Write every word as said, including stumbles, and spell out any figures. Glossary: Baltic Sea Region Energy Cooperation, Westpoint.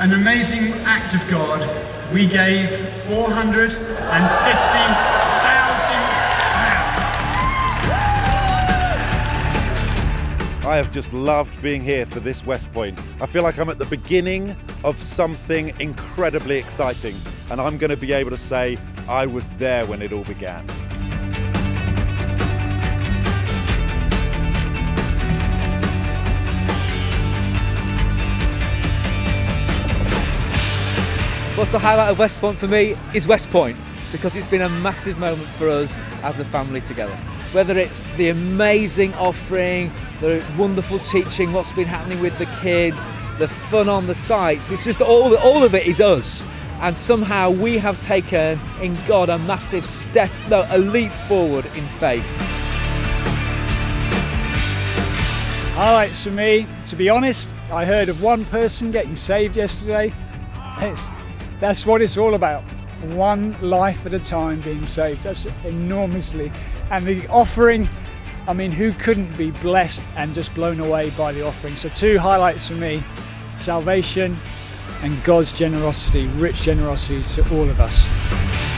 an amazing act of God, we gave four hundred fifty thousand pounds. I have just loved being here for this West Point. I feel like I'm at the beginning of something incredibly exciting, and I'm going to be able to say I was there when it all began. What's the highlight of Westpoint for me is Westpoint, because it's been a massive moment for us as a family together. Whether it's the amazing offering, the wonderful teaching, what's been happening with the kids, the fun on the sites, it's just all, all of it is us. And somehow we have taken in God a massive step, no, a leap forward in faith. Highlights for me, to be honest, I heard of one person getting saved yesterday. It's, That's what it's all about, one life at a time being saved. That's enormously. And the offering, I mean, who couldn't be blessed and just blown away by the offering? So two highlights for me, salvation and God's generosity, rich generosity to all of us.